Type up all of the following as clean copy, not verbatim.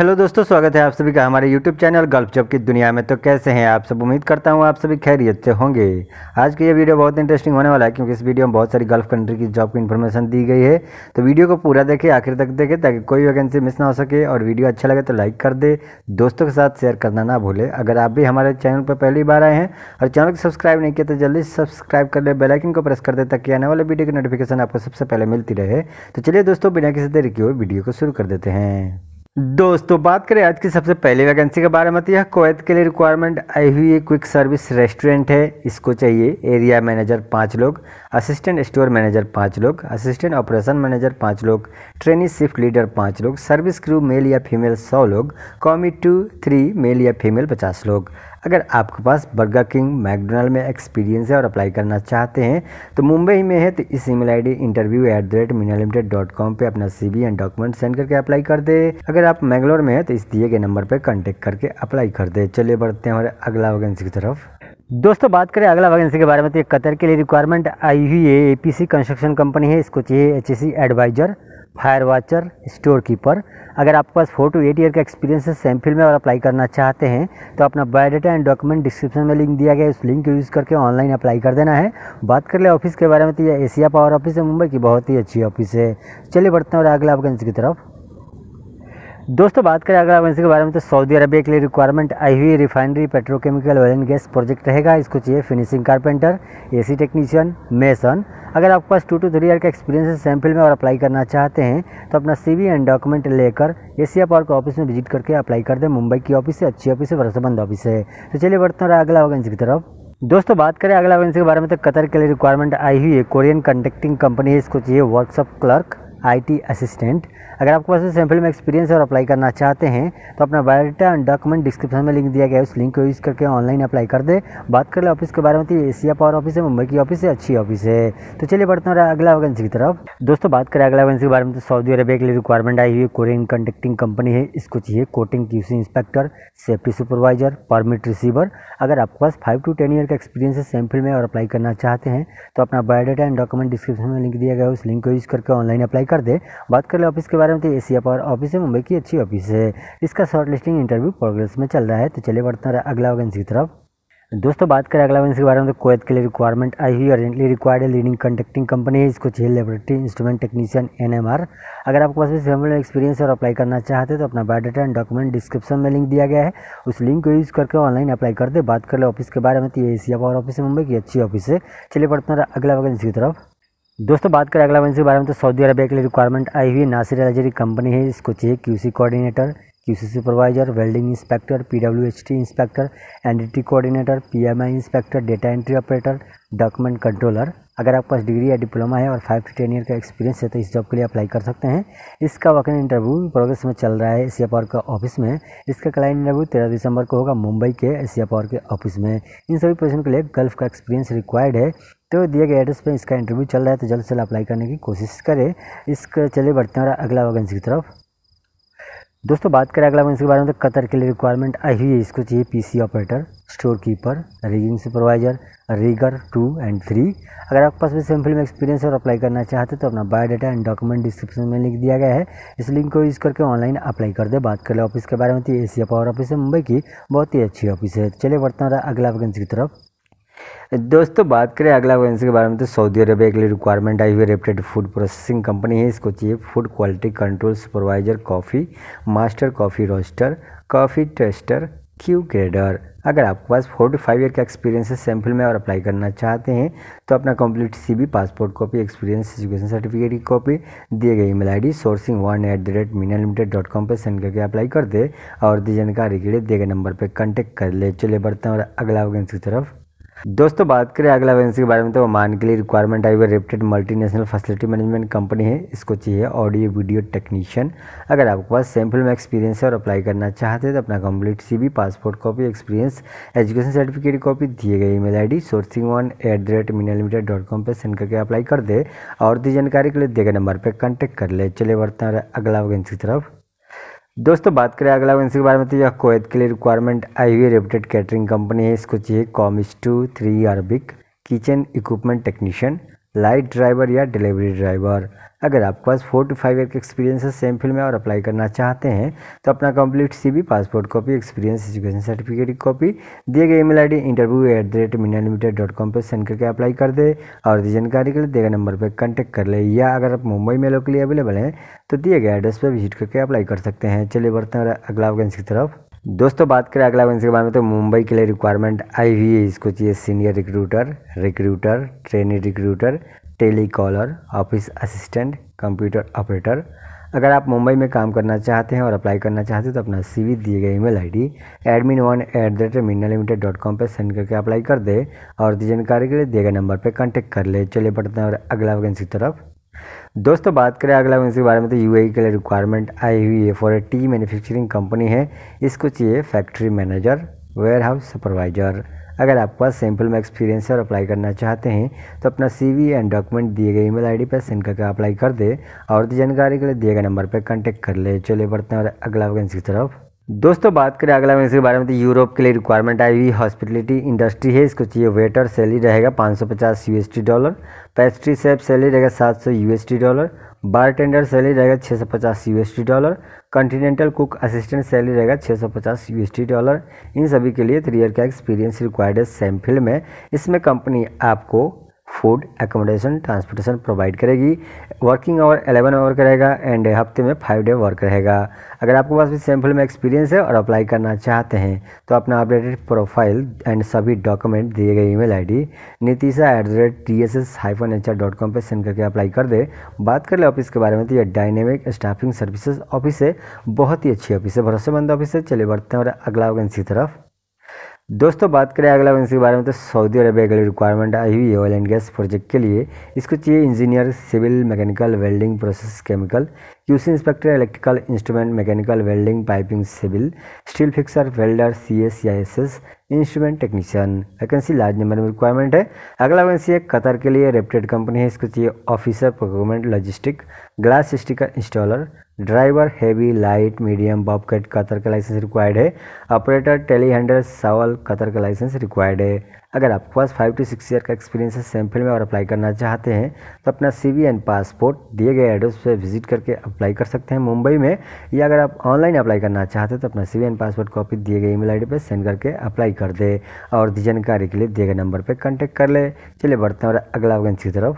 Hello दोस्तों, स्वागत है आप सभी का हमारे यूट्यूब चैनल गल्फ जॉब की दुनिया में। तो कैसे हैं आप सब? उम्मीद करता हूं आप सभी खैरियत से होंगे। आज की ये वीडियो बहुत इंटरेस्टिंग होने वाला है क्योंकि इस वीडियो में बहुत सारी गल्फ कंट्री की जॉब की इन्फॉर्मेशन दी गई है। तो वीडियो को पूरा देखिए, आखिर तक देखें ताकि कोई वैकेंसी मिस ना हो सके। और वीडियो अच्छा लगे तो लाइक कर दे, दोस्तों के साथ शेयर करना ना भूले। अगर आप भी हमारे चैनल पर पहली बार आए हैं और चैनल को सब्सक्राइब नहीं किया तो जल्दी सब्सक्राइब कर ले, बेल आइकन को प्रेस कर दे ताकि आने वाले वीडियो की नोटिफिकेशन आपको सबसे पहले मिलती रहे। तो चलिए दोस्तों, बिना किसी देरी किए वीडियो को शुरू कर देते हैं। दोस्तों बात करें आज की सबसे पहली वैकेंसी के बारे में, यह कुवैत के लिए रिक्वायरमेंट आई हुई है। क्विक सर्विस रेस्टोरेंट है, इसको चाहिए एरिया मैनेजर 5 लोग, असिस्टेंट स्टोर मैनेजर 5 लोग, असिस्टेंट ऑपरेशन मैनेजर 5 लोग, ट्रेनी शिफ्ट लीडर 5 लोग, सर्विस क्रू मेल या फीमेल 100 लोग, कॉमी 2-3 मेल या फीमेल 50 लोग। अगर आपके पास बर्गर किंग मैकडोनल्ड में एक्सपीरियंस है और अप्लाई करना चाहते हैं तो मुंबई में है तो इस ईमेल आईडी interview@minaLimited.com पे अपना CV एंड डॉक्यूमेंट सेंड करके अप्लाई कर दे। अगर आप मैंगलोर में है तो इस दिए गए नंबर पे कांटेक्ट करके अप्लाई कर दे। चलिए बढ़ते हैं हमारे अगला वैकेंसी की तरफ। दोस्तों बात करें अगला वैकेंसी के बारे में तो ये कतर के लिए रिक्वायरमेंट आई हुई है। APC कंस्ट्रक्शन कंपनी है, इसको चाहिए HSE advisor, fire watcher, store keeper. अगर आपके पास 4 to 8 ईयर का एक्सपीरियंस है सेम फील्ड में और अप्लाई करना चाहते हैं तो अपना बायोडाटा एंड डॉक्यूमेंट डिस्क्रिप्शन में लिंक दिया गया है, उस लिंक को यूज़ करके ऑनलाइन अप्लाई कर देना है। बात कर ले ऑफिस के बारे में तो यह एशिया पावर ऑफिस है, मुंबई की बहुत ही अच्छी ऑफिस है। चलिए बढ़ते हैं और अगला वैकेंसी की तरफ। दोस्तों बात करें अगला वैकेंसी के बारे में तो सऊदी अरबिया के लिए रिक्वायरमेंट आई हुई refinery petrochemical oil and gas project रहेगा। इसको चाहिए finishing carpenter, AC technician, mason. अगर आपके पास 2 to 3 ईयर का एक्सपीरियंस है सेम फील्ड में और अप्लाई करना चाहते हैं तो अपना CV एंड डॉक्यूमेंट लेकर एशिया पावर के ऑफिस में विजिट करके अप्लाई कर दें। मुंबई की ऑफिस है, अच्छी ऑफिस है, भरोसेमंद ऑफिस है। तो चलिए बढ़ते हैं अगला वैकेंसी की तरफ। दोस्तों बात करें अगला वैकेंसी के बारे में तो कतर के लिए रिक्वायरमेंट आई हुई है। कोरियन कॉन्ट्रैक्टिंग कंपनी है, इसको चाहिए वर्कशॉप क्लर्क, IT असिस्टेंट। अगर आपके पास सैम्पल में एक्सपीरियंस और अप्लाई करना चाहते हैं तो अपना बायोडाटा एंड डॉक्यूमेंट डिस्क्रिप्शन में लिंक दिया गया है, उस लिंक को यूज़ करके ऑनलाइन अप्लाई कर दे। बात कर ले ऑफिस के बारे में तो ये एशिया पावर ऑफिस है, मुंबई की ऑफिस है, अच्छी ऑफिस है। तो चलिए बढ़ते हैं अगला वैकेंसी की तरफ। दोस्तों बात करें अगला वैकेंसी के बारे में तो सऊदी अरबिया के लिए रिक्वायरमेंट आई हुई कोरियन कॉन्ट्रैक्टिंग कंपनी है। इसको चाहिए coating QC inspector, safety supervisor, permit receiver. अगर आपके पास 5 to 10 ईयर का एक्सपीरियंस है सैम्पल में और अप्लाई करना चाहते हैं तो अपना बायोडाटा एंड डॉक्यूमेंट डिस्क्रिप्शन में लिंक दिया गया है, उस लिंक को यूज़ करके ऑनलाइन अप्लाई कर दे। बात कर ले ऑफिस के बारे में तो एशिया पावर ऑफिस है, मुंबई की अच्छी ऑफिस है। इसका शॉर्टलिस्टिंग इंटरव्यू प्रोग्रेस में चल रहा है। तो चलिए बढ़ते हैं अगला वैकेंसी की तरफ। दोस्तों बात करें अगला वैकेंसी के बारे में तो कुवैत के लिए रिक्वायरमेंट आई हुई अर्जेंटली रिक्वायर्ड है। लीडिंग कंडक्टिंग कंपनी है, इसको चाहिए लेबोरेटरी इंस्ट्रूमेंट टेक्नीशियन, NMR। अगर आपके पास भी सेम एक्सपीरियंस और अप्लाई करना चाहते हैं तो अपना बायोडाटा एंड डॉक्यूमेंट डिस्क्रिप्शन में लिंक दिया गया है, उस लिंक को यूज़ करके ऑनलाइन अप्लाई कर दे। बात कर ले ऑफिस के बारे में तो एशिया पावर ऑफिस है, मुंबई की अच्छी ऑफिस है। चलिए बढ़ते हैं अगला वैकेंसी की तरफ। दोस्तों बात करें अगला वैकेंसी के बारे में तो सऊदी अरबिया के लिए रिक्वायरमेंट आई हुई नासिर अलजरी कंपनी है। इसको चाहिए QC coordinator, QC supervisor, welding inspector, PWHT inspector, NDT coordinator, PMI inspector, data entry operator, document controller. अगर आपके पास डिग्री या डिप्लोमा है और 5 to 10 ईयर का एक्सपीरियंस है तो इस जॉब के लिए अप्लाई कर सकते हैं। इसका वैकेंट इंटरव्यू प्रोग्रेस में चल रहा है एशिया पावर का ऑफिस में। इसका क्लाइंट इंटरव्यू 13 दिसंबर को होगा मुंबई के एशिया पावर के ऑफिस में। इन सभी पोजीशन के लिए गल्फ का एक्सपीरियंस रिक्वायर्ड है। तो दिए गए एड्रेस पर इसका इंटरव्यू चल रहा है, तो जल्द से जल्द अप्लाई करने की कोशिश करें। इसका चलिए बढ़ते हैं और अगला वैकेंसी की तरफ। दोस्तों बात करें अगला वैकेंसी के बारे में तो कतर के लिए रिक्वायरमेंट आई हुई है। इसको चाहिए PC operator, store keeper, rigging supervisor, rigger 2 and 3। अगर आपके पास भी सेम फील्ड में एक्सपीरियंस और अप्लाई करना चाहते हैं तो अपना बायोडाटा एंड डॉक्यूमेंट डिस्क्रिप्शन में लिंक दिया गया है, इस लिंक को यूज़ करके ऑनलाइन अप्लाई कर दे। बात कर ले ऑफिस के बारे में तो एशिया पावर ऑफिस है, मुंबई की बहुत ही अच्छी ऑफिस है। चलिए बढ़ते हैं अगला वैकेंसी की तरफ। दोस्तों बात करें अगला वैकेंसी के बारे में तो सऊदी अरबिया के लिए रिक्वायरमेंट आई हुई रेप्यूटेड फूड प्रोसेसिंग कंपनी है। इसको चाहिए food quality control supervisor, coffee master, coffee roaster, coffee taster, Q grader. अगर आपके पास 4 to 5 ईयर का एक्सपीरियंस है सैम्पल में और अप्लाई करना चाहते हैं तो अपना complete CV, passport copy, experience education certificate की कॉपी दिए गए ईमेल ID sourcing1@minaLimited.com पर सेंड करके अप्लाई कर दे और दी जानकारी के लिए दिए गए नंबर पर कॉन्टेक्ट कर ले। चले बढ़ते हैं और अगला वैकेंसी की तरफ। दोस्तों बात करें अगला वैकेंसी के बारे में तो ओमान के लिए रिक्वायरमेंट आई हुई reputed multinational facility management company है। इसको चाहिए ऑडियो वीडियो टेक्नीशियन। अगर आपके पास सैम्पल में एक्सपीरियंस है और अप्लाई करना चाहते हैं तो अपना complete CV, passport copy, experience education certificate की कॉपी दिए गए ईमेल ID sourcing1@minaLimited.com पर सेंड करके अप्लाई कर दे और दी जानकारी के लिए दिए गए नंबर पर कॉन्टेक्ट कर ले। चले बढ़ते हैं अगला वैकेंसी की तरफ। दोस्तों बात करें अगला वैकेंसी के बारे में तो यह कुवैत के लिए रिक्वायरमेंट आई हुई रेप्यूटेड कैटरिंग कंपनी है। इसको चाहिए commis 2-3 Arabic, kitchen equipment technician, light driver या डिलीवरी ड्राइवर। अगर आपके पास 4 to 5 ईयर का एक्सपीरियंस है सेम फील्ड में और अप्लाई करना चाहते हैं तो अपना complete CV, passport copy, experience education certificate की कॉपी दिए गए ईमेल आईडी interview@minaLimited.com पर सेंड करके अप्लाई कर दे और जानकारी के लिए दिए गए नंबर पर कॉन्टैक्ट कर ले, या अगर आप मुंबई में लोग के लिए अवेलेबल हैं तो दिए गए एड्रेस पर विजिट करके अप्लाई कर सकते हैं। चलिए बढ़ते हैं अगला वैकेंसी की तरफ। दोस्तों बात करें अगला वैकेंसी के बारे में तो मुंबई के लिए रिक्वायरमेंट आई हुई है, इसको चाहिए senior recruiter, recruiter trainee recruiter, telecaller, office assistant, computer operator. अगर आप मुंबई में काम करना चाहते हैं और अप्लाई करना चाहते हैं तो अपना सीवी दिए गए ईमेल आईडी admin1@minaLimited.com पर सेंड करके अप्लाई कर दे और जानकारी के लिए दिए गए नंबर पर कॉन्टैक्ट कर ले। चलिए बढ़ते हैं और अगला वैकेंसी की तरफ। दोस्तों बात करें अगला वैकेंसी के बारे में तो यूएई के लिए रिक्वायरमेंट आई हुई है for a tea manufacturing company है, इसको चाहिए फैक्ट्री मैनेजर, वेयरहाउस सुपरवाइजर। अगर आपके पास सैम्पल में एक्सपीरियंस है और अप्लाई करना चाहते हैं तो अपना सीवी एंड डॉक्यूमेंट दिए गए ईमेल आईडी पर सेंड करके अप्लाई कर दे और जानकारी के लिए दिए गए नंबर पर कॉन्टैक्ट कर ले। चलिए बढ़ते हैं और अगला वैकेंसी की तरफ। दोस्तों बात करें अगला वैकेंसी के बारे में तो यूरोप के लिए रिक्वायरमेंट आई हुई हॉस्पिटलिटी इंडस्ट्री है, इसको चाहिए वेटर, सैलरी रहेगा $550 USD, पेस्ट्री शेफ सैलरी रहेगा $700 USD, बारटेंडर सैलरी रहेगा $650 USD, continental cook assistant salary रहेगा $650 USD। इन सभी के लिए 3 ईयर का एक्सपीरियंस रिक्वायर्ड है सेम फील्ड में। इसमें कंपनी आपको फूड, एकोमोडेशन, ट्रांसपोर्टेशन प्रोवाइड करेगी। वर्किंग आवर 11 आवर का रहेगा एंड हफ्ते में 5 डे वर्क रहेगा। अगर आपके पास भी सैम्पल में एक्सपीरियंस है और अप्लाई करना चाहते हैं तो अपना अपडेटेड प्रोफाइल एंड सभी डॉक्यूमेंट दिए गए ईमेल आईडी nitisa@tss-hr.com पर सेंड करके अप्लाई कर दे। बात कर ले ऑफिस के बारे में तो यह डायनेमिक स्टाफिंग सर्विसेज ऑफिस है, बहुत ही अच्छी ऑफिस है, भरोसेमंद ऑफिस है। चले बढ़ते हैं और अगला वैकेंसी की तरफ। दोस्तों बात करें अगला वैकेंसी के बारे में तो सऊदी अरेबिया के लिए रिक्वायरमेंट आई हुई है ऑयल एंड गैस प्रोजेक्ट के लिए, इसको चाहिए engineer, civil, mechanical, welding, process, chemical, QC inspector, electrical, instrument, mechanical, welding, piping, civil, steel fixer, welder, CS/SS, instrument technician. Vacancy large number में रिक्वायरमेंट है। अगला वैकेंसी है कतर के लिए, रेप्यूटेड कंपनी है, इसको चाहिए officer, procurement, logistic, glass sticker installer, driver, heavy, light, medium, bobcat Qatar का लाइसेंस रिक्वायर्ड है, operator, tele handler, shovel Qatar का लाइसेंस रिक्वायर्ड है। अगर आपके पास 5 to 6 ईयर का एक्सपीरियंस है सेम फील्ड में और अप्लाई करना चाहते हैं तो अपना CV एंड पासपोर्ट दिए गए एड्रेस पर विजिट करके अप्लाई कर सकते हैं मुंबई में, या अगर आप ऑनलाइन अप्लाई करना चाहते हैं तो अपना CV एंड पासपोर्ट कॉपी दिए गए ईमेल आईडी पर सेंड करके अप्लाई कर दे और जानकारी के लिए दिए गए नंबर पर कॉन्टैक्ट कर ले। चलिए बढ़ते हैं और अगला वैकेंसी की तरफ।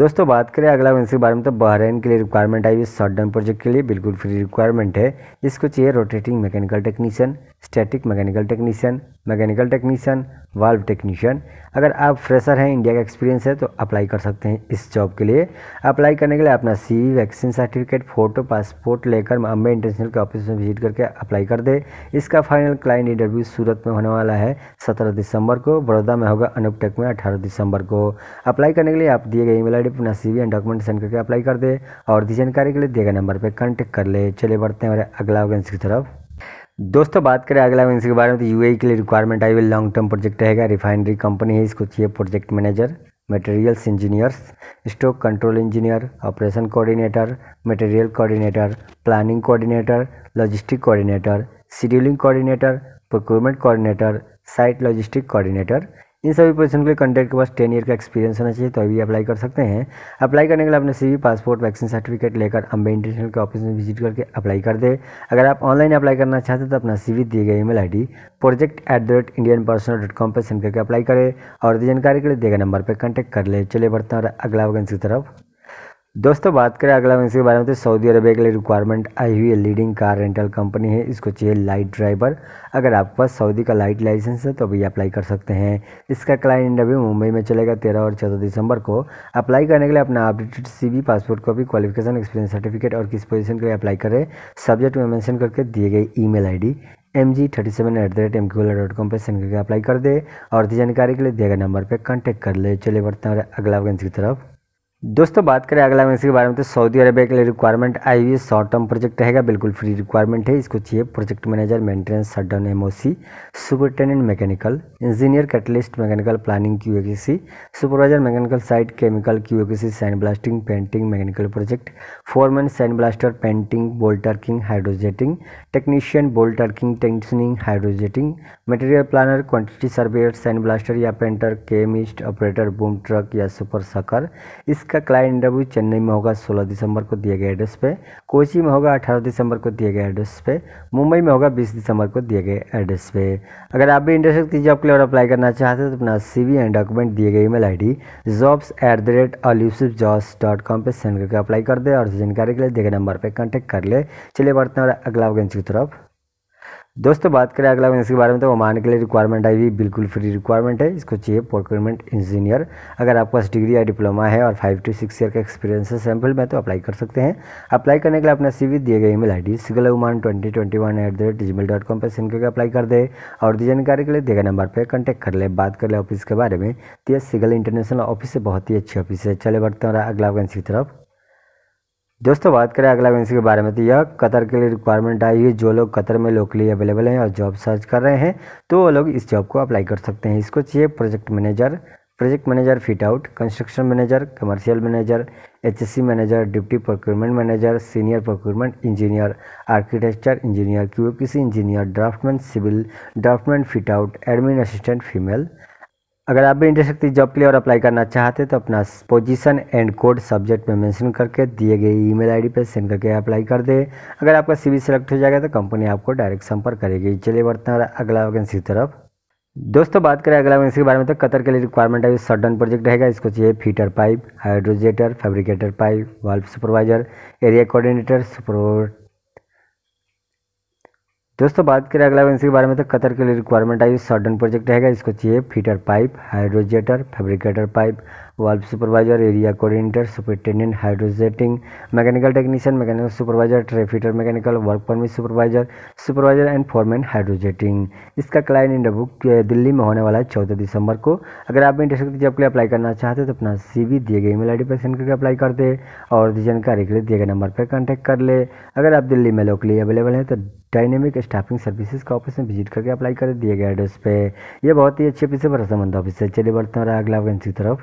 दोस्तों बात करें अगला वैकेंसी के बारे में तो बहरीन के लिए रिक्वायरमेंट आई हुई शॉर्ट टर्म प्रोजेक्ट के लिए, बिल्कुल फ्री रिक्वायरमेंट है। इसको चाहिए rotating mechanical technician, static mechanical technician, mechanical technician, valve technician. अगर आप फ्रेशर हैं, इंडिया का एक्सपीरियंस है तो अप्लाई कर सकते हैं इस जॉब के लिए। अप्लाई करने के लिए अपना CV, vaccine certificate, photo, passport लेकर अम्बे इंटरनेशनल के ऑफिस में विजिट करके अप्लाई कर दे। इसका फाइनल क्लाइंट इंटरव्यू सूरत में होने वाला है 17 दिसंबर को, बड़ौदा में होगा, अनुपटेक में 18 दिसंबर को। अप्लाई करने के लिए आप दिए गए ईमेल आईडी पर अपना CV एंड डॉक्यूमेंट सेंड करके अप्लाई कर दे और जानकारी के लिए दिए गए नंबर पर कॉन्टैक्ट कर ले। चले बढ़ते हैं हमारे अगला वैकेंसी की तरफ। दोस्तों बात करें अगला वैकेंसी के बारे में तो यूएई के लिए रिक्वायरमेंट आई हुई लॉन्ग टर्म प्रोजेक्ट रहेगा, रिफाइनरी कंपनी है, इसको चाहिए project manager, materials engineers, stock control engineer, operation coordinator, material coordinator, planning coordinator, logistic coordinator, scheduling coordinator, procurement coordinator, site logistic coordinator. इन सभी पोजीशन के लिए कैंडिडेट के पास 10 ईयर का एक्सपीरियंस होना चाहिए तो अभी अप्लाई कर सकते हैं। अप्लाई करने के लिए अपने CV, पासपोर्ट, वैक्सीन सर्टिफिकेट लेकर अम्बे इंटरनेशनल के ऑफिस में विजिट करके अप्लाई कर दे। अगर आप ऑनलाइन अप्लाई करना चाहते हैं तो अपना CV दिए गए ईमेल आईडी project@indianpersonal.com पर सेंड करके अप्लाई करें और जानकारी के लिए दिए गए नंबर पर कॉन्टैक्ट कर ले। चले बढ़ते हैं और अगला वैकेंसी की तरफ। दोस्तों बात करें अगला वैकेंसी के बारे में तो सऊदी अरेबिया के लिए रिक्वायरमेंट आई हुई है, लीडिंग कार रेंटल कंपनी है, इसको चाहिए लाइट ड्राइवर। अगर आपके पास सऊदी का लाइट लाइसेंस है तो अभी अप्लाई कर सकते हैं। इसका क्लाइंट इंटरव्यू मुंबई में चलेगा 13 और 14 दिसंबर को। अप्लाई करने के लिए अपना updated CV, passport copy, qualification, experience certificate और किस पोजीशन के लिए अप्लाई करें सब्जेक्ट में मेंशन करके दिए गए ईमेल आईडी mg37@mql.com पर सेंड करके अप्लाई कर दे और जानकारी के लिए दिए गए नंबर पर कॉन्टैक्ट कर ले। चले बढ़ते हैं अगला वैकेंसी की तरफ। दोस्तों बात करें अगला वैकेंसी के बारे में तो सऊदी अरेबिया के लिए रिक्वायरमेंट आई हुई शॉर्ट टर्म प्रोजेक्ट रहेगा, बिल्कुल फ्री रिक्वायरमेंट है। इसको चाहिए project manager, maintenance shutdown MOC, superintendent mechanical, engineer catalyst mechanical, planning QAQC, supervisor mechanical site, chemical QAQC, sand blasting, painting mechanical project, foreman sand blaster, painting, bolt torquing, hydrojetting technician, bolt torquing tensioning, hydrojetting, material planner, quantity surveyor, sand blaster या painter, chemist, operator, boom truck या super sucker. इस इसका client interview Chennai में होगा 16 दिसंबर को दिए गए address पे, कोची में होगा 18 दिसंबर को दिए गए एड्रेस पे, मुंबई में होगा 20 दिसंबर को दिए गए एड्रेस पे। अगर आप भी इंटरेस्टेड किसी जॉब के लिए और अप्लाई करना चाहते हैं तो अपना CV एंड डॉक्यूमेंट दिए गए ईमेल ID jobs@alusifjobs.com पर सेंड करके अप्लाई कर दे और जानकारी के लिए दिए गए नंबर पर कॉन्टैक्ट कर ले। चलिए बढ़ते हैं और अगला वैकेंसी की तरफ। दोस्तों बात करें अगला वैकेंसी के बारे में तो ओमान के लिए रिक्वायरमेंट आई हुई बिल्कुल फ्री रिक्वायरमेंट है। इसको चाहिए प्रोक्योरमेंट इंजीनियर। अगर आपके पास डिग्री या डिप्लोमा है और 5 से 6 ईयर का एक्सपीरियंस है सैम्पल में तो अप्लाई कर सकते हैं। अप्लाई करने के लिए अपना CV दिए गए ईमेल ID sigaloman2021@gmail.com पर सेंड करके अप्लाई कर दे और जानकारी के लिए दिए गए नंबर पर कॉन्टैक्ट कर ले। बात कर ले ऑफिस के बारे में तो यह सिगल इंटरनेशनल ऑफिस है, बहुत ही अच्छी ऑफिस है। चले बढ़ते हैं अगला वैकेंसी की तरफ। दोस्तों बात करें अगला वैकेंसी के बारे में तो यह कतर के लिए रिक्वायरमेंट आई है। जो लोग कतर में लोकली अवेलेबल हैं और जॉब सर्च कर रहे हैं तो वो लोग इस जॉब को अप्लाई कर सकते हैं। इसको चाहिए project manager fit out, construction manager, commercial manager, HSE manager, deputy procurement manager, senior procurement engineer, architecture engineer, QC engineer, draughtsman civil, draughtsman fit out, admin assistant female. अगर आप भी इंटरेस्टेड जॉब के लिए और अप्लाई करना चाहते हैं तो अपना पोजीशन एंड कोड सब्जेक्ट में मेंशन करके दिए गए ईमेल ID पर सेंड करके अप्लाई कर दे। अगर आपका CV सेलेक्ट हो जाएगा तो कंपनी आपको डायरेक्ट संपर्क करेगी। चलिए बढ़ते हैं अगला वैकेंसी की तरफ। दोस्तों बात करें अगला वैकेंसी के बारे में तो कतर के लिए रिक्वायरमेंट है। शटडाउन प्रोजेक्ट रहेगा। इसको चाहिए fitter pipe, hydrojetter, fabricator pipe, valve supervisor, area coordinator, super. दोस्तों बात करें अगला वैकेंसी के बारे में तो कतर के लिए रिक्वायरमेंट आई हुई शॉर्टन प्रोजेक्ट रहेगा। इसको चाहिए fitter pipe, hydrojetter, fabricator pipe, valve supervisor, area coordinator, superintendent hydrojetting, mechanical technician, mechanical supervisor, tray fitter mechanical, work permit supervisor, supervisor and foreman hydrojetting. इसका क्लाइंट इंटरव्यू दिल्ली में होने वाला है 14 दिसंबर को। अगर आप इंटरेस्टेड जॉब के लिए अप्लाई करना चाहते हैं तो अपना CV दिए गए ईमेल ID पर सेंड करके अप्लाई कर दे और जानकारी के लिए दिए गए नंबर पर कॉन्टैक्ट कर ले। अगर आप दिल्ली में लोकली अवेलेबल हैं तो डायनेमिक स्टाफिंग सर्विसेज का ऑफिस में विजिट करके अप्लाई कर दिए गए एड्रेस पे। यह बहुत ही अच्छी ऑफिस है, भरोसेमंद ऑफिस है। चलिए बढ़ते हैं अगला वैकेंसी की तरफ।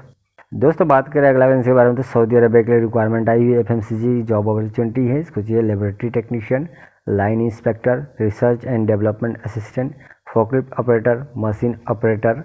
दोस्तों बात करें अगला वैकेंसी के बारे में तो सऊदी अरब के लिए रिक्वायरमेंट आई हुई FMCG जॉब अपॉर्चुनिटी है। इसको चाहिए laboratory technician, line inspector, research and development assistant, forklift operator, machine operator,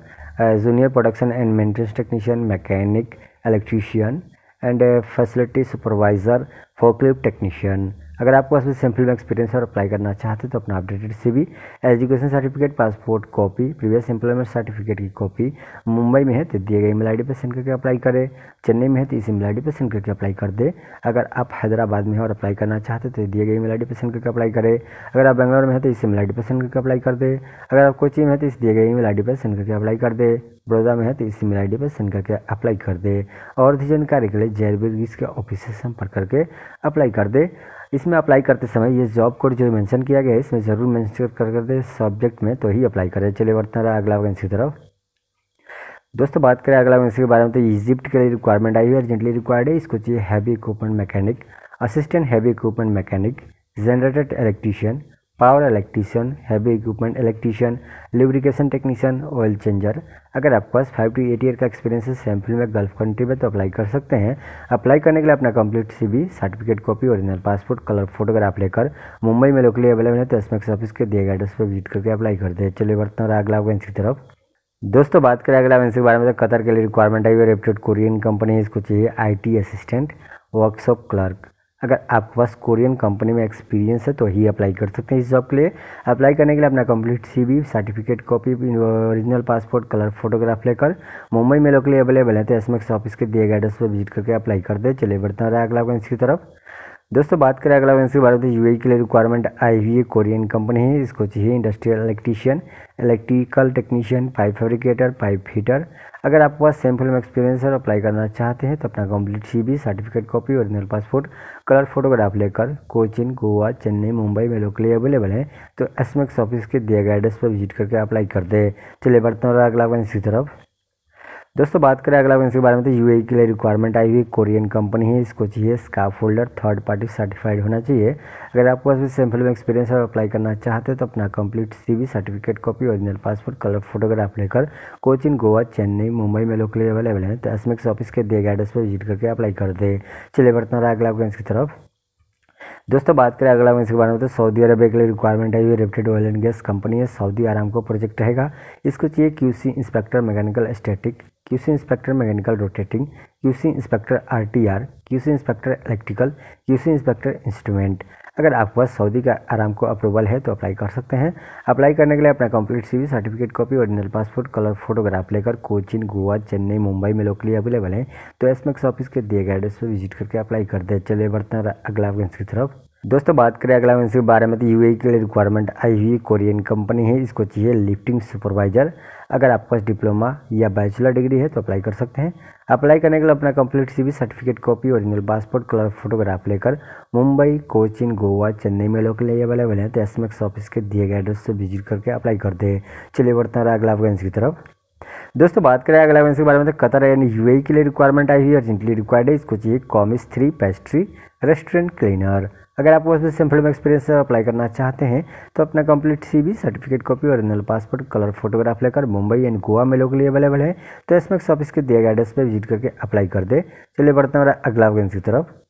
junior production and maintenance technician, mechanic, electrician and facility supervisor, forklift technician. अगर आपको इसमें सैम्पल में एक्सपीरियंस और अप्लाई करना चाहते हैं तो अपना updated CV, education certificate, passport copy, previous employment certificate की कॉपी, मुंबई में है तो दिए गए ईमेल ID पर सेंड करके अप्लाई करें, चेन्नई में है तो इस ईमेल ID पर सेंड करके अप्लाई कर दे। अगर आप हैदराबाद में हैं और अप्लाई करना चाहते हैं तो दिए गए ईमेल ID पर सेंड करके अप्लाई करें। अगर आप बेंगलोर में है तो इस ईमेल ID पर सेंड करके अप्लाई कर दे। अगर आप कोची में है तो इस दिए गए ईमेल ID पर सेंड करके अप्लाई कर दे। बड़ौदा में है तो इस ईमेल ID पर सेंड करके अप्लाई कर दे और जानकारी के लिए JRBs के ऑफिस से संपर्क करके अप्लाई कर दे। इसमें अप्लाई करते समय ये जॉब कोड जो मेंशन किया गया है इसमें ज़रूर मेंशन कर दे सब्जेक्ट में, तो ही अप्लाई करें। चलिए बढ़ते हैं अगला वैकेंसी की तरफ। दोस्तों बात करें अगला वैकेंसी के बारे में तो इजिप्ट के लिए रिक्वायरमेंट आई है, अर्जेंटली रिक्वायर्ड है। इसको चाहिए heavy equipment mechanic, assistant heavy equipment mechanic, generator electrician, power electrician, heavy equipment electrician, lubrication technician, oil changer. अगर आपके पास 5 से 8 ईयर का एक्सपीरियंस है सैम्पल में गल्फ कंट्री में तो अप्लाई कर सकते हैं। अप्लाई करने के लिए अपना complete CV, certificate copy, original passport, colour photograph लेकर मुंबई में लोकली अवेलेबल है तो SMEX ऑफिस के दिए गए एड्रेस पर विजिट करके अप्लाई कर दे। चलिए बढ़ते हैं अगला वैकेंसी की तरफ। दोस्तों बात करें अगला वैकेंसी के बारे में तो कतर के लिए रिक्वायरमेंट आई है, रेप्यूटेड कोरियन कंपनी। इसको चाहिए IT असिस्टेंट, वर्कशॉप क्लर्क। अगर आपके पास कोरियन कंपनी में एक्सपीरियंस है तो ही अप्लाई कर सकते हैं इस जॉब के लिए। अप्लाई करने के लिए अपना complete CV, certificate copy, original passport, colour photograph लेकर मुंबई में लोकली अवेलेबल है तो SMEX ऑफिस के दिए गए एड्रेस पर विजिट करके अप्लाई कर दे। चलिए बढ़ते हैं अगला वैकेंसी की तरफ। दोस्तों बात करें अगला वैकेंसी के बारे में UAE के लिए रिक्वायरमेंट आई हुई कोरियन कंपनी है। इसको चाहिए industrial electrician, electrical technician, pipe fabricator, pipe fitter. अगर आपके पास सैम्पल में एक्सपीरियंस है और अप्लाई करना चाहते हैं तो अपना complete CV, certificate copy, original passport, colour photograph लेकर कोचीन, गोवा, चेन्नई, मुंबई में लोकली अवेलेबल है तो SMEX ऑफिस के दिए गए एड्रेस पर विजिट करके अप्लाई कर दे। चलिए बढ़ते हैं अगला वैकेंसी की तरफ। दोस्तों बात करें अगला वैकेंसी के बारे में तो UAE के लिए रिक्वायरमेंट आई हुई कोरियन कंपनी है। इसको चाहिए scaffolder, third party certified होना चाहिए। अगर आपके पास भी सैम्पल में एक्सपीरियंस और अप्लाई करना चाहते हैं तो अपना complete CV, certificate copy, original passport, colour photograph लेकर कोचीन, गोवा, चेन्नई, मुंबई में लोकली अवेलेबल है तो SMEX ऑफिस के दिए गए एड्रेस पर विजिट करके अप्लाई कर दे। चलिए बढ़ते हैं अगला वैकेंसी की तरफ। दोस्तों बात करें अगला वैकेंसी के बारे में तो सऊदी अरब के लिए रिक्वायरमेंट आई हुई, reputed oil and gas company है, सऊदी आराम को प्रोजेक्ट रहेगा। इसको चाहिए QC inspector, mechanical static, QC inspector mechanical rotating, QC inspector RTR, QC inspector electrical, QC inspector instrument. अगर आपके पास सऊदी का आराम को अप्रूवल है तो अप्लाई कर सकते हैं। अप्लाई करने के लिए अपना complete CV, certificate copy, original passport, colour photograph लेकर कोचीन, गोवा, चेन्नई, मुंबई में लोकली अवेलेबल है, तो SMEX ऑफिस के दिए गए एड्रेस पर विजिट करके अप्लाई कर दे। चलिए बढ़ते हैं अगला वैकेंसी की तरफ। दोस्तों बात करें अगला वैकेंसी के बारे में तो UAE के लिए रिक्वायरमेंट आई हुई कोरियन कंपनी है, इसको चाहिए लिफ्टिंग सुपरवाइजर। अगर आपके पास डिप्लोमा या बैचलर डिग्री है तो अप्लाई कर सकते हैं। अप्लाई करने के लिए अपना complete CV, certificate copy, original passport, colour photograph लेकर मुंबई, कोचीन, गोवा, चेन्नई में लोग के लिए अवेलेबल है, तो SMEX ऑफिस के दिए गए एड्रेस से विजिट करके अप्लाई कर दे। चलिए बढ़ते हैं अगला वैकेंसी की तरफ। दोस्तों बात करें अगला वैकेंसी के बारे में तो कतर यानी UAE के लिए रिक्वायरमेंट आई हुई है, अर्जेंटली रिक्वायर्ड है, इसको चाहिए कॉमिस 3 पेस्ट्री रेस्टोरेंट क्लीनर। अगर आप उसमें सिंपल में एक्सपीरियंस अप्लाई करना चाहते हैं तो अपना complete CV, certificate copy, original passport, colour photograph लेकर मुंबई एंड गोवा में लोग लिए अवेलेबल है, तो SMEX ऑफिस के दिए गए एड्रेस पर विजिट करके अप्लाई कर दे। चलिए बढ़ते हैं अगला वैकेंसी की तरफ।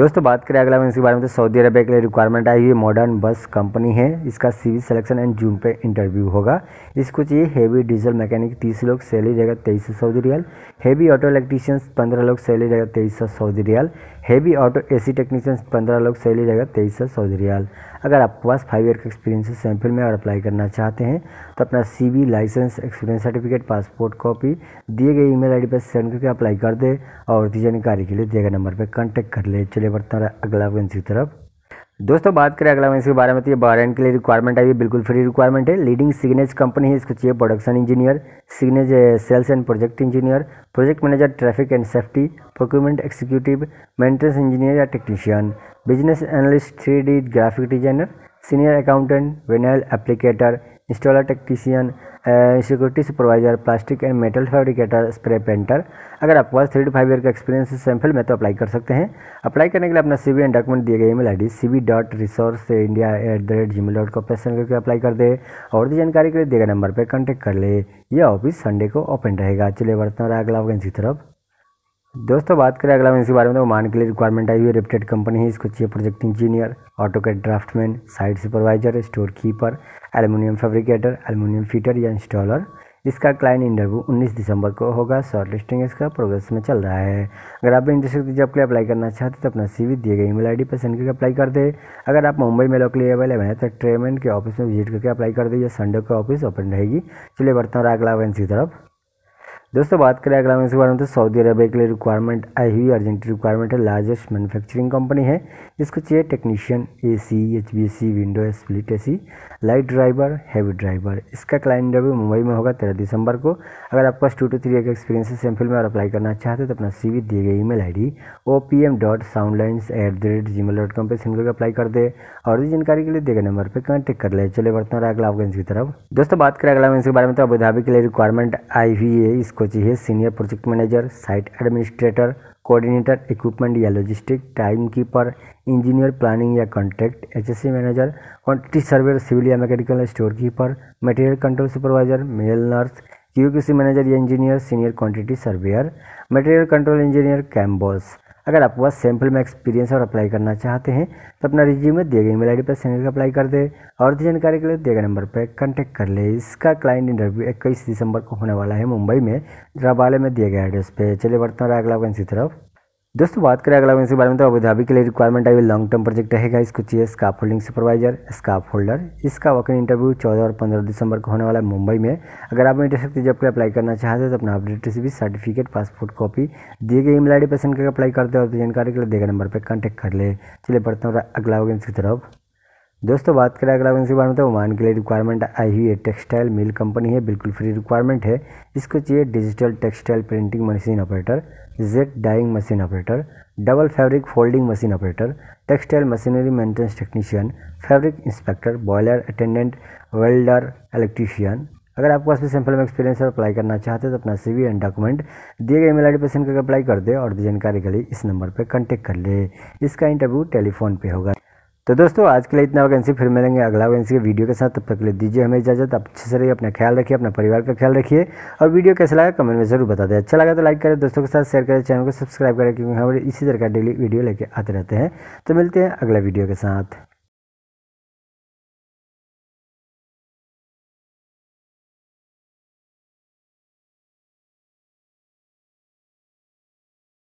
दोस्तों बात करें अगला वैकेंसी के बारे में तो सऊदी अरबिया के लिए रिक्वायरमेंट आई हुई मॉडर्न बस कंपनी है, इसका CV सिलेक्शन एंड जूम पे इंटरव्यू होगा। इसको चाहिए हेवी डीजल मैकेनिक 30 लोग, सैलरी रहेगा 2300 Saudi riyal. Heavy auto electricians 15 लोग, सैलरी रहेगा 2300 Saudi riyal. Heavy auto AC technicians 15 लोग, सैलरी रहेगा 2300 सऊदी रियाल। अगर आपके पास 5 ईयर का एक्सपीरियंस है सैम्पल में और अप्लाई करना चाहते हैं तो अपना CV, license, experience certificate, passport copy दिए गए email ID पर सेंड करके अप्लाई कर दे और जानकारी के लिए दिए गए नंबर पर कॉन्टैक्ट कर ले। चलिए बढ़ते हैं अगला वैकेंसी की तरफ। दोस्तों बात करें अगला वैकेंसी के बारे में तो ये बहरीन के लिए रिक्वायरमेंट आई है, बिल्कुल फ्री रिक्वायरमेंट है। लीडिंग सिग्नेज कंपनी है, इसको चाहिए production engineer, signage sales and project engineer, project manager traffic and safety, procurement executive, maintenance engineer या technician, business analyst, 3D graphic designer, senior accountant, vinyl applicator, installer technician, security supervisor, plastic and metal fabricator, spray painter. अगर आपके पास 3 to 5 year का experience sample में तो apply कर सकते हैं। अप्लाई करने के लिए अपना CV एंड डॉक्यूमेंट दिए गए email ID cv.resource@india@gmail.com पर सेंड करके अप्लाई कर दे और दी जानकारी के लिए दिए गए नंबर पर कॉन्टैक्ट कर ले। यह ऑफिस संडे को ओपन रहेगा। चलिए बढ़ते हैं अगला वैकेंसी की तरफ। दोस्तों बात करें अगला वैकेंसी के बारे में तो ओमान के लिए रिक्वायरमेंट आई हुई है, रेप्टेड कंपनी है, इसको चाहिए project engineer, AutoCAD draftsman, site supervisor, store keeper, aluminium fabricator, aluminium fitter या इंस्टॉलर। इसका क्लाइंट इंटरव्यू 19 दिसंबर को होगा। शॉर्ट लिस्टिंग इसका प्रोग्रेस में चल रहा है। अगर आप भी इंटरेस्टेड जॉब के लिए अप्लाई करना चाहते हैं तो अपना CV दिए गए email ID पर सेंड करके अप्लाई कर दे। अगर आप मुंबई में लोकली अवेलेबल है तो ट्रेमन के ऑफिस में विजिट करके अप्लाई कर दे। संडे को ऑफिस ओपन रहेगी। चलिए बढ़ते हैं अगला वैकेंसी की तरफ। दोस्तों बात करें अगला वैकेंसी के बारे में तो सऊदी अरबिया के लिए रिक्वायरमेंट आई हुई, अर्जेंट रिक्वायरमेंट है, लार्जेस्ट मैन्युफैक्चरिंग कंपनी है, इसको चाहिए technician AC, HVAC, window split AC, light driver, heavy driver. इसका क्लाइंट इंटरव्यू मुंबई में होगा 13 दिसंबर को। अगर आपके पास 2 to 3 ईयर का एक्सपीरियंस है सैम्पल में और अप्लाई करना चाहते हैं तो अपना CV दिए गए email ID opm.soundlines@gmail.com पर सेंड करके अप्लाई कर दे और जानकारी के लिए दिए गए नंबर पर कॉन्टैक्ट कर ले। चले बढ़ते हैं अगला वैकेंसी की तरफ। दोस्तों बात करें अगला वैकेंसी के बारे में तो अबू धाबी के लिए रिक्वायरमेंट आई हुई है, इसको चाहिए senior project manager, site administrator, coordinator equipment या logistic, time keeper, engineer planning या contract, HSE manager, quantity surveyor, civil या mechanical, store keeper, material control supervisor, male nurse, QC manager या engineer, senior quantity surveyor, material control engineer, camp boss. अगर आपके पास sample में experience और apply करना चाहते हैं तो अपना रिज्यूमे दिए गए email ID पर सेंड करके अप्लाई कर दे और जानकारी के लिए दिए गए नंबर पर कॉन्टैक्ट कर ले। इसका क्लाइंट इंटरव्यू 21 दिसंबर को होने वाला है मुंबई में रबाले में दिए गए एड्रेस पे। चलिए बढ़ते हैं अगला वैकेंसी की तरफ। दोस्तों बात करें अगला वैकेंसी के बारे में तो अबू धाबी के लिए रिक्वायरमेंट आई हुई, लॉन्ग टर्म प्रोजेक्ट रहेगा, इसको चाहिए scaffolding supervisor, scaffolder. इसका वर्किंग इंटरव्यू 14 और 15 दिसंबर को होने वाला है मुंबई में। अगर आप इंटरेस्टेड जॉब के लिए अप्लाई करना चाहते हैं तो अपना update CV, certificate, passport copy दिए गए email ID पर सेंड करके अप्लाई कर दे और जानकारी के लिए दिए गए नंबर पर कॉन्टैक्ट कर ले। चलिए बढ़ते हैं अगला वैकेंसी की तरफ। दोस्तों बात करें अगला वैकेंसी के बारे में तो ओमान के लिए रिक्वायरमेंट आई हुई है, टेक्सटाइल मिल कंपनी है, बिल्कुल फ्री रिक्वायरमेंट है, इसको चाहिए digital textile printing machine operator, Z dyeing machine operator, double fabric folding machine operator, textile machinery maintenance technician, fabric inspector, boiler attendant, welder, electrician. अगर आपके पास भी सैम्पल में एक्सपीरियंस और अप्लाई करना चाहते हैं तो अपना CV एंड डॉक्यूमेंट दिए गए email ID पर सेंड करके अप्लाई कर दे और जानकारी के लिए इस नंबर पर कॉन्टैक्ट कर ले। इसका इंटरव्यू टेलीफोन पे होगा। तो दोस्तों आज के लिए इतना, वैकेंसी फिर मिलेंगे अगला वैकेंसी के वीडियो के साथ। तब तक के लिए दीजिए हमें इजाजत। आप अच्छे से रहिए, अपना ख्याल रखिए, अपना परिवार का ख्याल रखिए और वीडियो कैसा लगा कमेंट में जरूर बता दें। अच्छा लगा तो लाइक करें, दोस्तों के साथ शेयर करें, चैनल को सब्सक्राइब करें क्योंकि हमारे इसी तरह का डेली वीडियो लेके आते रहते हैं। तो मिलते हैं अगला वीडियो के साथ।